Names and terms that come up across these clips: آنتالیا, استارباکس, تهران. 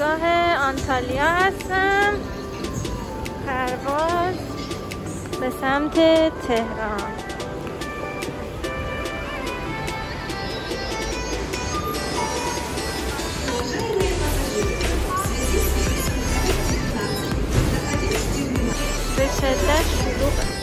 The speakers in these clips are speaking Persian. فرودگاه آنتالیا هستم، پرواز به سمت تهران. به شدت شلوغه.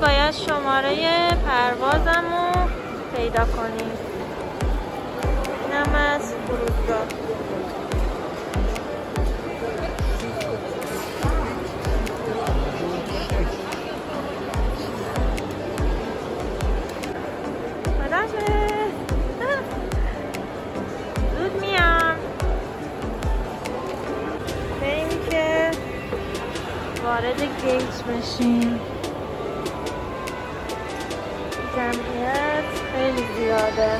باید شماره پروازمو پیدا کنیم. اینم از فرودگاه. زود میام. بریم که وارد گیت بشیم. جمعیت خیلی زیاده.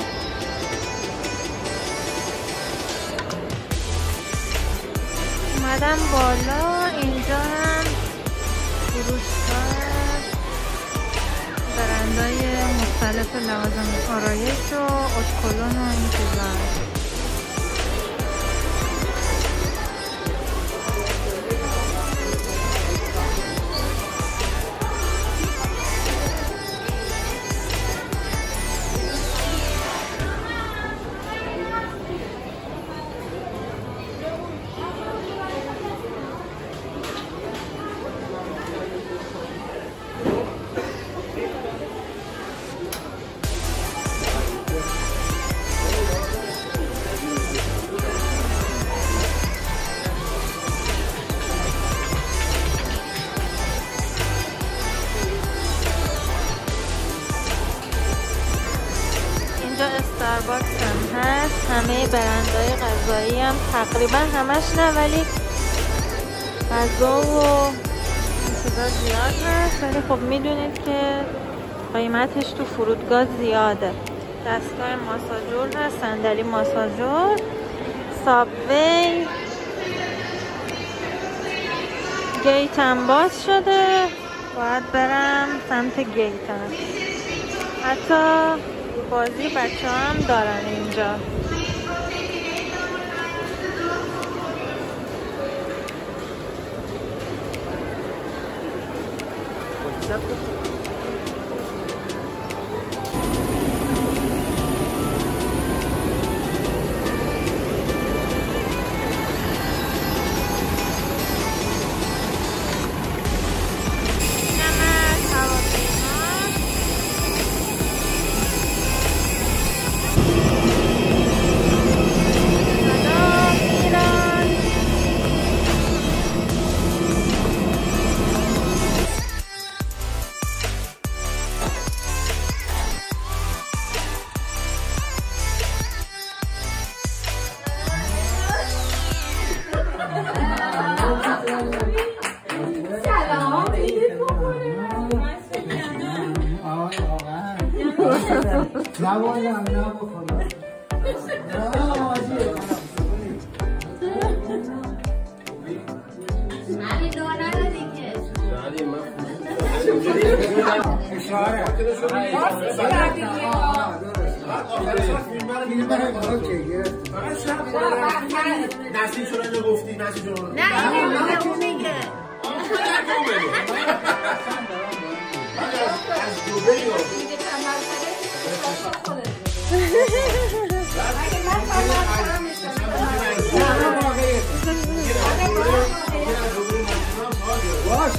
اومدم بالا، اینجا هم فروشگاه برندهای مختلف لوازم آرایش و اتکلون و این چیزا. استارباکس هم هست، همه برندهای غذایی هم تقریبا همش نه، ولی غذا و چیزا زیاد هست. ولی خب میدونید که قیمتش تو فرودگاه زیاده. دستگاه ماساژور هست، صندلی ماساژور، سابوی، گیت هم باز شده، باید برم سمت گیت هم. حتی بازی بچه هم دارن اینجا.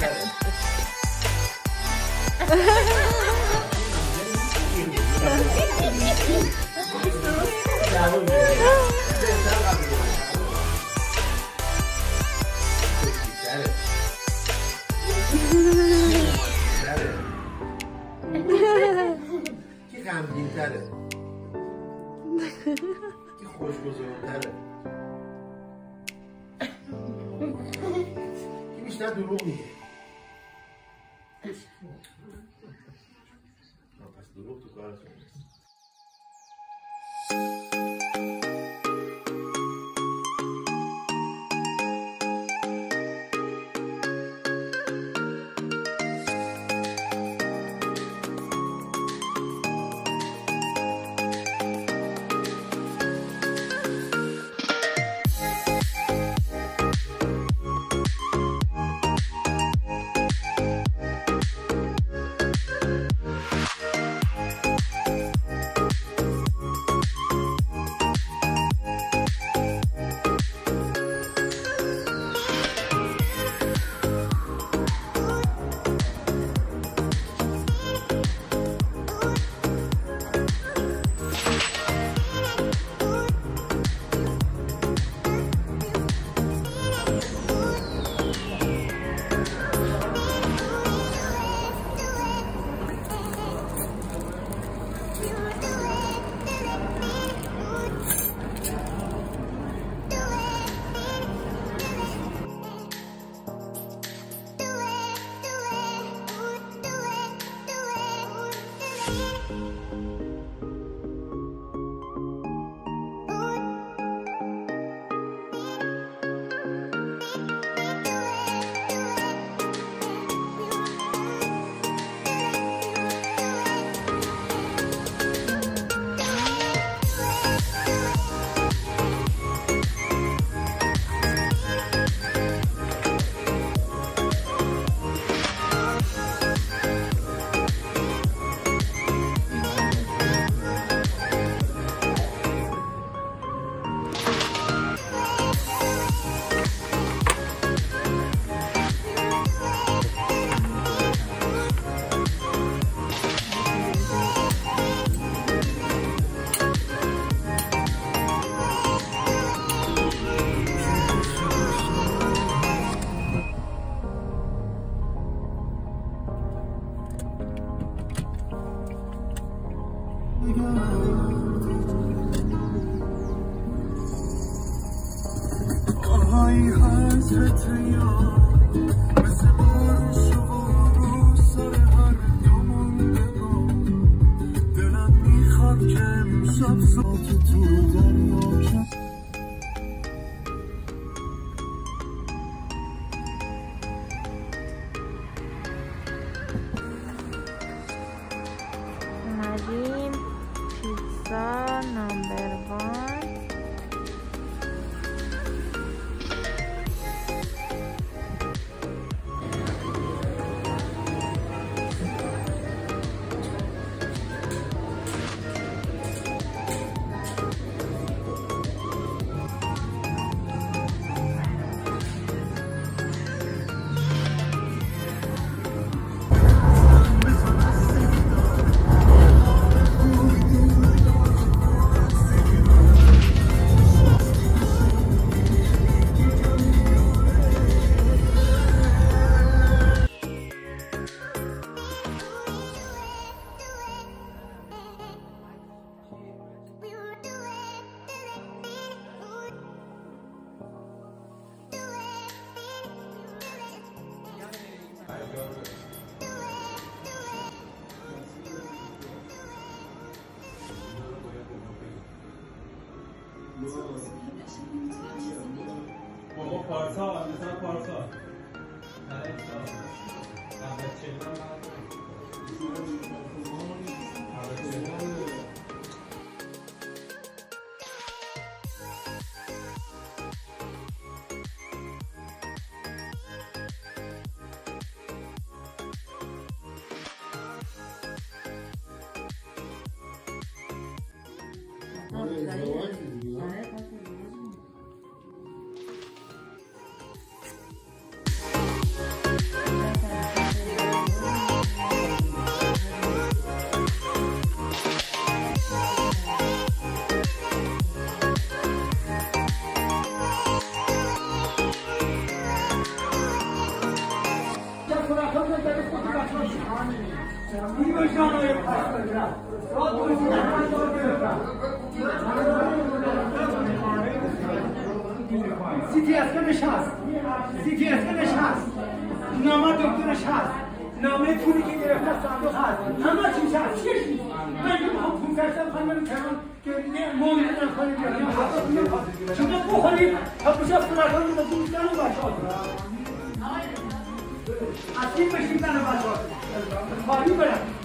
کی غمگین‌تره؟ کی خوش‌گذران‌تره؟ کی بیشتر دروغ میگه؟ پس دروغ تو کارتون نیست. CTS-کش هست، CTS-کش هست، نامه دکترش هست، نامه پولی که گرفته صندوق هست، همه چیز هست، چیش نیست؟ من هم پونزشتم خانم تهران که مومنن خانم بیاریم حتی بیم چون بخوریم تا بشه فراتان رو دوشتن و باشاد اصیل بشیم دن و باشاد خواهیم برم